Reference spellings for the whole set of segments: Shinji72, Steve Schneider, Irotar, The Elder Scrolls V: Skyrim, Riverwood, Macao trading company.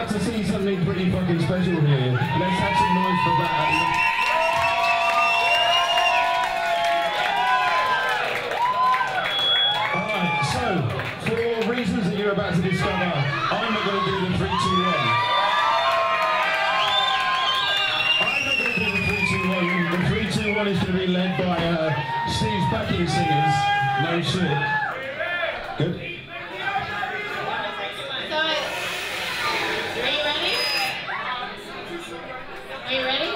about to see something pretty fucking special here. Let's have some noise for that. About to discover, I'm not going to do the 3-2-1. I'm not going to do the 3-2-1. The 3-2-1 is going to be led by Steve's backing singers. No shit. Good. So, are you ready? Are you ready?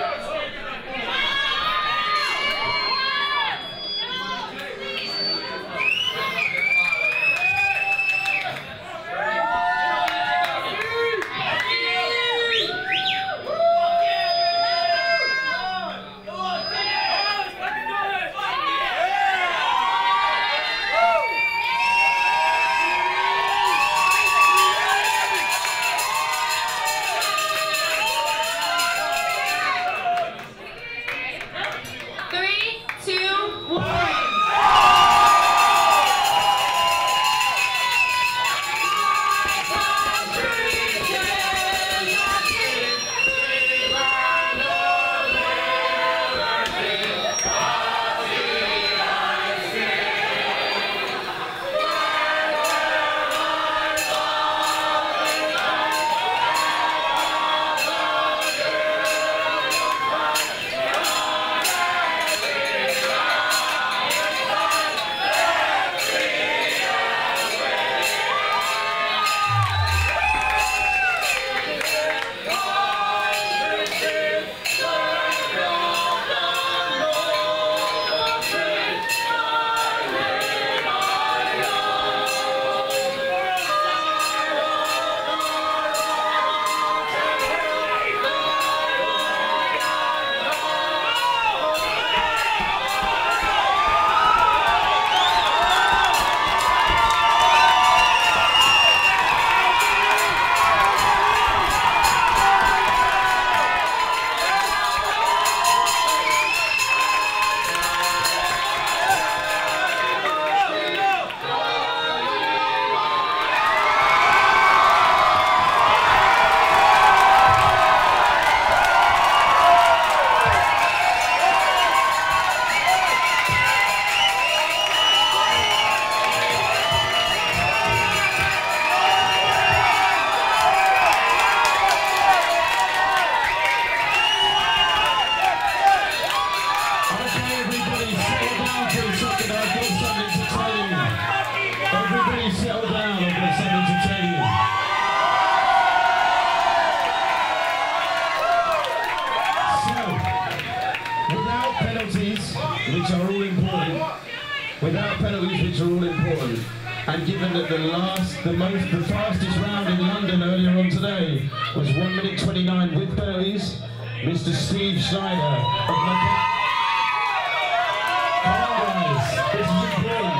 And given that the fastest round in London earlier on today was 1 minute 29 with penalties, Mr. Steve Schneider of Macao. Guys, this is important.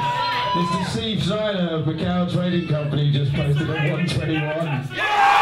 Mr. Steve Schneider of Macao Trading Company just posted at 1:21.